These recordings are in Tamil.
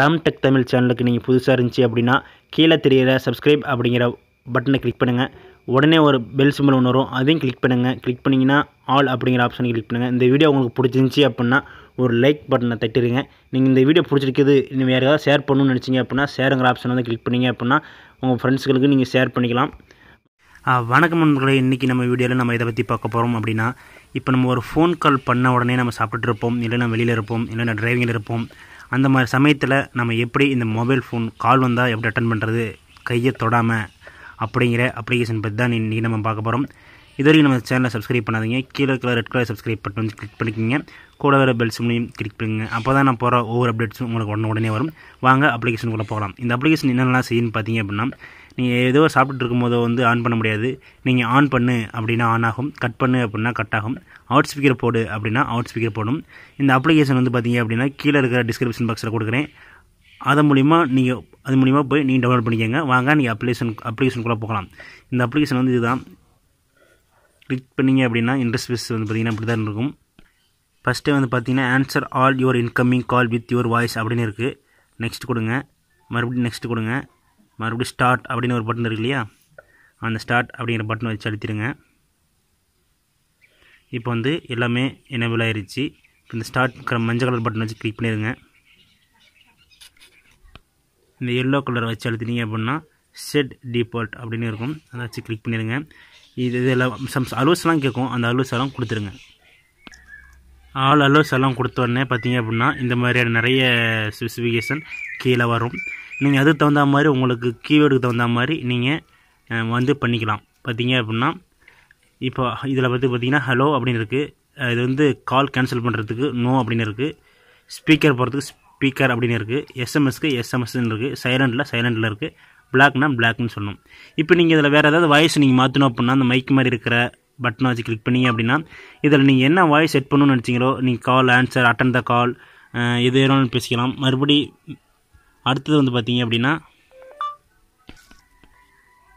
ராம் டெக் தமிழ் சேனலுக்கு நீங்கள் புதுசாக இருந்துச்சு அப்படின்னா கீழே தெரிகிற சப்ஸ்கிரைப் அப்படிங்கிற பட்டனை கிளிக் பண்ணுங்கள். உடனே ஒரு பெல் சிம்பிள் ஒன்று வரும், அதையும் கிளிக் பண்ணுங்கள். கிளிக் பண்ணிங்கன்னா ஆல் அப்படிங்கிற ஆப்ஷனை கிளிக் பண்ணுங்கள். இந்த வீடியோ உங்களுக்கு பிடிச்சிருந்துச்சி அப்படின்னா ஒரு லைக் பட்டனை தட்டிடுங்க. நீங்கள் இந்த வீடியோ பிடிச்சிருக்குது நீங்கள் வேறு ஏதாவது ஷேர் பண்ணணும்னு நினச்சிங்க அப்படின்னா ஷேருங்கிற ஆப்ஷன் வந்து கிளிக் பண்ணிங்க அப்படின்னா உங்கள் ஃப்ரெண்ட்ஸுகளுக்கு நீங்கள் ஷேர் பண்ணிக்கலாம். வணக்கம் நண்பர்களே, இன்றைக்கி நம்ம வீடியோவில் நம்ம இதை பற்றி பார்க்க போகிறோம். அப்படின்னா இப்போ நம்ம ஒரு ஃபோன் கால் பண்ண உடனே நம்ம சாப்பிட்டுருப்போம், இல்லைன்னா வெளியில் இருப்போம், இல்லைன்னா டிரைவிங்கில் இருப்போம். அந்த மாதிரி சமயத்தில் நம்ம எப்படி இந்த மொபைல் ஃபோன் கால் வந்தால் எப்படி அட்டன் பண்ணுறது கையை தொடாமல் அப்படிங்கிற அப்ளிகேஷன் பற்றி தான் இன்றைக்கி நம்ம பார்க்க போகிறோம். இது வரைக்கும் நம்ம சேனலை சப்ஸ்கிரைப் பண்ணாதீங்க. கீழே இருக்கிற ரெட் கலர் சப்ஸ்கிரைப் பட்டன் வந்து கிளிக் பண்ணிக்கோங்க. கூட வேறு பெல் சிம்லையும் கிளிக் பண்ணுங்க. அப்போ தான் நான் போகிற ஒவ்வொரு அப்டேட்ஸும் உங்களுக்கு உடனே வரும். வாங்க அப்ளிகேஷனுக்குள்ளே போகலாம். இந்த அப்ளிகேஷன் என்னென்னலாம் செய்யணும்னு பார்த்தீங்க அப்படின்னா, நீங்கள் ஏதோ சாப்பிட்டு இருக்கும்போதோ வந்து ஆன் பண்ண முடியாது. நீங்கள் ஆன் பண்ணு அப்படின்னா ஆன் ஆகும், கட் பண்ணு அப்படின்னா கட் ஆகும், அவுட் ஸ்பீக்கர் போடு அப்படின்னா அவுட் ஸ்பீக்கர் போடும். இந்த அப்ளிகேஷன் வந்து பார்த்தீங்க அப்படின்னா கீழே இருக்கிற டிஸ்கிரிப்ஷன் பாக்ஸில் கொடுக்குறேன். அது மூலிமா போய் நீங்கள் டவுன்லோட் பண்ணிக்கோங்க. வாங்க நீங்கள் அப்ளிகேஷனுக்குள்ளே போகலாம். இந்த அப்ளிகேஷன் வந்து இதுதான். கிளிக் பண்ணிங்க அப்படின்னா இன்டர்ஃபேஸ் வந்து பார்த்திங்கன்னா இப்படி தான் இருக்கும். ஃபஸ்ட்டு வந்து பார்த்திங்கன்னா answer all your incoming call with your voice அப்படின்னு இருக்குது. நெக்ஸ்ட் கொடுங்க, மறுபடியும் நெக்ஸ்ட் கொடுங்க, மறுபடியும் ஸ்டார்ட் அப்படின்னு ஒரு பட்டன் இருக்கு இல்லையா, அந்த ஸ்டார்ட் அப்படிங்கிற பட்டன் வச்சு அழுத்திடுங்க. இப்போ வந்து எல்லாமே எனேபிள் ஆகிருச்சு. இந்த ஸ்டார்ட்ங்கிற மஞ்சள் கலர் பட்டன் வச்சு கிளிக் பண்ணிடுங்க. இந்த எல்லோ கலர் வச்சு அழுத்திட்டிங்க அப்படின்னா செட் டிஃபால்ட் அப்படின்னு இருக்கும், அதை வச்சு கிளிக் பண்ணிடுங்க. இது எல்லாம் அலோஸ்லாம் கேட்கும், அந்த அலோஸ் எல்லாம் கொடுத்துருங்க. ஆல் அலோஸ் எல்லாம் கொடுத்த உடனே பார்த்தீங்க அப்படின்னா இந்த மாதிரியான நிறைய ஸ்பெசிஃபிகேஷன் கீழே வரும். நீங்கள் அதுக்கு தகுந்த மாதிரி உங்களுக்கு கீவேர்டுக்கு தகுந்த மாதிரி நீங்கள் வந்து பண்ணிக்கலாம். பார்த்தீங்க அப்படின்னா இப்போ இதில் பார்த்திங்கன்னா ஹலோ அப்படின்னு இருக்குது, இது வந்து கால் கேன்சல் பண்ணுறதுக்கு நோ அப்படின்னு இருக்குது, ஸ்பீக்கர் போகிறதுக்கு ஸ்பீக்கர் அப்படின்னு இருக்குது, எஸ்எம்எஸ்க்கு எஸ்எம்எஸ்ன்னு இருக்குது, சைலண்டில் இருக்குது, பிளாக்னா பிளாக்னு சொல்லணும். இப்போ நீங்கள் இதில் வேறு ஏதாவது வாய்ஸ் நீங்கள் மாற்றணும் அப்படின்னா அந்த மைக் மாதிரி இருக்கிற பட்டனை வச்சு கிளிக் பண்ணிங்க அப்படின்னா இதில் நீங்கள் என்ன வாய்ஸ் செட் பண்ணணும்னு நினச்சிங்களோ நீங்கள் கால் ஆன்சர் அட்டன் த கால் எது வேணும்னு பேசிக்கலாம். மறுபடி அடுத்தது வந்து பார்த்தீங்க அப்படின்னா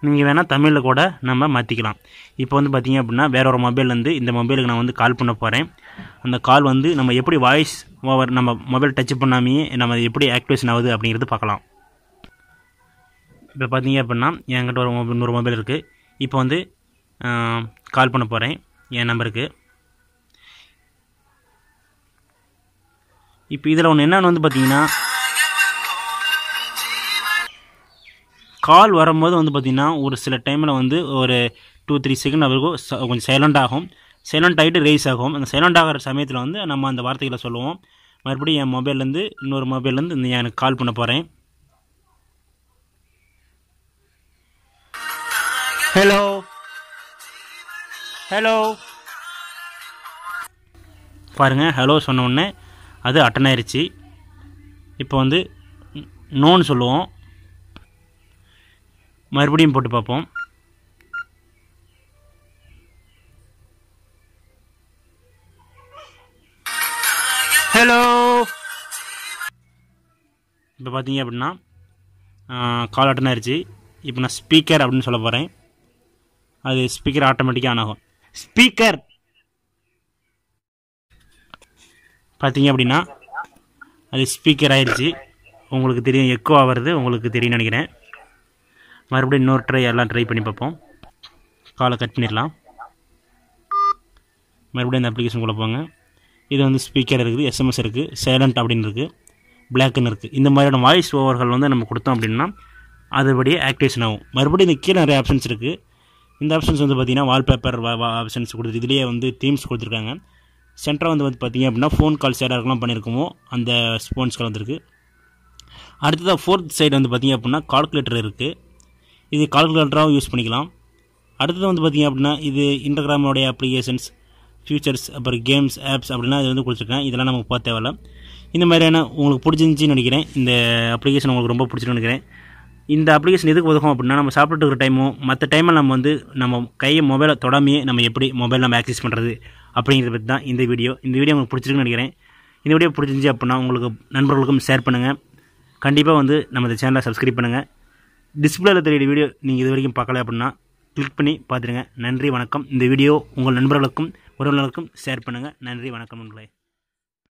நீங்கள் வேணால் தமிழில் கூட நம்ம மாற்றிக்கலாம். இப்போ வந்து பார்த்தீங்க அப்படின்னா வேற ஒரு மொபைல்லேருந்து இந்த மொபைலுக்கு நான் வந்து கால் பண்ண போகிறேன். அந்த கால் வந்து நம்ம எப்படி வாய்ஸ் ஓவர் நம்ம மொபைல் டச் பண்ணாமே நம்ம எப்படி ஆக்டிவேஷன் ஆகுது அப்படிங்கிறது பார்க்கலாம். இப்போ பார்த்தீங்க அப்படின்னா என்கிட்ட ஒரு மொபைல் இருக்குது. இப்போ வந்து கால் பண்ண போகிறேன் என் நம்பருக்கு. இப்போ இதில் ஒன்று என்னென்னு வந்து பார்த்தீங்கன்னா கால் வரும்போது வந்து பார்த்திங்கன்னா ஒரு சில டைமில் வந்து ஒரு 2-3 செகண்ட் அவருக்கும் கொஞ்சம் சைலண்ட் ஆகும். சைலண்ட் ஆகிட்டு ரேஸ் ஆகும். அந்த சைலண்ட் ஆகிற சமயத்தில் வந்து நம்ம அந்த வார்த்தைகளை சொல்லுவோம். மறுபடியும் என் மொபைல்லேருந்து இன்னொரு மொபைல்லேருந்து இந்த எனக்கு கால் பண்ண போகிறேன். ஹலோ ஹலோ பாருங்கள், ஹலோ சொன்ன உடனே அது அட்டன் ஆயிடுச்சு. இப்போ வந்து நோன்னு சொல்லுவோம். மறுபடியும் போட்டு பார்ப்போம். ஹலோ இப்போ பார்த்தீங்க அப்படின்னா கால் அட்டன் ஆயிடுச்சு. இப்போ நான் ஸ்பீக்கர் அப்படின்னு சொல்ல போகிறேன். அது ஸ்பீக்கர் ஆட்டோமேட்டிக்காக ஆன் ஆகும். ஸ்பீக்கர் பார்த்தீங்க அப்படின்னா அது ஸ்பீக்கர் ஆயிடுச்சு. உங்களுக்கு தெரியும், எக்கோ ஆகிறது உங்களுக்கு தெரியும்னு நினைக்கிறேன். மறுபடியும் இன்னொரு எல்லாம் ட்ரை பண்ணி பார்ப்போம். காலை கட் பண்ணிடலாம். மறுபடியும் அந்த அப்ளிகேஷன் கூட போங்க. இது வந்து ஸ்பீக்கர் இருக்குது, எஸ்எம்எஸ் இருக்குது, சைலண்ட் அப்படின்னு இருக்குது, பிளாக்குன்னு இருக்குது. இந்த மாதிரியான வாய்ஸ் ஓவர்கள் வந்து நம்ம கொடுத்தோம் அப்படின்னா அதுபடியே ஆக்டிவேஷன் ஆகும். மறுபடியும் இந்த கீழே நிறைய ஆப்ஷன்ஸ் இருக்குது. இந்த ஆப்ஷன்ஸ் வந்து பார்த்திங்கன்னா வால்பேப்பர் ஆப்ஷன்ஸ் கொடுத்து இதுலேயே வந்து தீம்ஸ் கொடுத்துருக்காங்க. சென்டராக வந்து பார்த்திங்க அப்படின்னா ஃபோன் கால்ஸ் யாராருக்கெல்லாம் பண்ணியிருக்கோமோ அந்த ஃபோன்ஸ் கால் வந்துருக்கு. அடுத்ததாக 4th சைடு வந்து பார்த்திங்க அப்படின்னா கால்குலேட்டர் இருக்குது. இது கால்குலேட்டராகவும் யூஸ் பண்ணிக்கலாம். அடுத்தது வந்து பார்த்திங்க அப்படின்னா இது இன்ஸ்டாகிராமோடைய அப்ளிகேஷன்ஸ், ஃபியூச்சர்ஸ், அப்புறம் கேம்ஸ், ஆப்ஸ் அப்படின்னா இது வந்து கொடுத்துருக்கேன். இதெல்லாம் நமக்கு பார்த்து தேவையில்ல. இந்த மாதிரியான உங்களுக்கு பிடிச்சிருந்துச்சின்னு நினைக்கிறேன். இந்த அப்ளிகேஷன் உங்களுக்கு ரொம்ப பிடிச்சிருன்னு நினைக்கிறேன். இந்த அப்ளிகேஷன் எதுக்கு உதவும் அப்படின்னா நம்ம சாப்பிட்டு இருக்கிற டைமும் மற்ற டைமில் நம்ம வந்து நம்ம கையை மொபைலை தொடாமையே நம்ம எப்படி மொபைல் நம்ம ஆக்சஸ் பண்ணுறது அப்படிங்கிறத பற்றி தான் இந்த வீடியோ. இந்த வீடியோ உங்களுக்கு பிடிச்சிருக்குன்னு நினைக்கிறேன். இந்த வீடியோ பிடிச்சிருந்துச்சி அப்படின்னா உங்களுக்கு நண்பர்களுக்கும் ஷேர் பண்ணுங்கள். கண்டிப்பாக வந்து நம்ம இந்த சேனலை சப்ஸ்கிரைப் பண்ணுங்கள். டிஸ்பிளேயில் தெரியுற வீடியோ நீங்கள் இது வரைக்கும் பார்க்கல அப்படின்னா கிளிக் பண்ணி பார்த்துடுங்க. நன்றி, வணக்கம். இந்த வீடியோ உங்கள் நண்பர்களுக்கும் உறவினர்களுக்கும் ஷேர் பண்ணுங்கள். நன்றி, வணக்கம் நண்பர்களே.